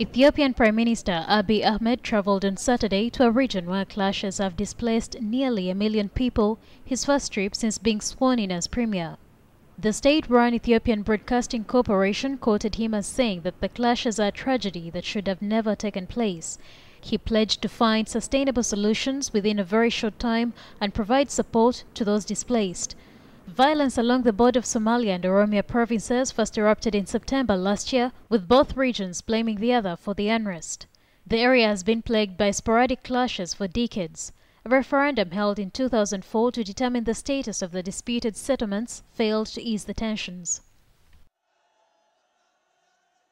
Ethiopian Prime Minister Abiy Ahmed travelled on Saturday to a region where clashes have displaced nearly 1 million people, his first trip since being sworn in as premier. The state-run Ethiopian Broadcasting Corporation quoted him as saying that the clashes are a tragedy that should have never taken place. He pledged to find sustainable solutions within a very short time and provide support to those displaced. Violence along the border of Somalia and Oromia provinces first erupted in September last year, with both regions blaming the other for the unrest. The area has been plagued by sporadic clashes for decades. A referendum held in 2004 to determine the status of the disputed settlements failed to ease the tensions.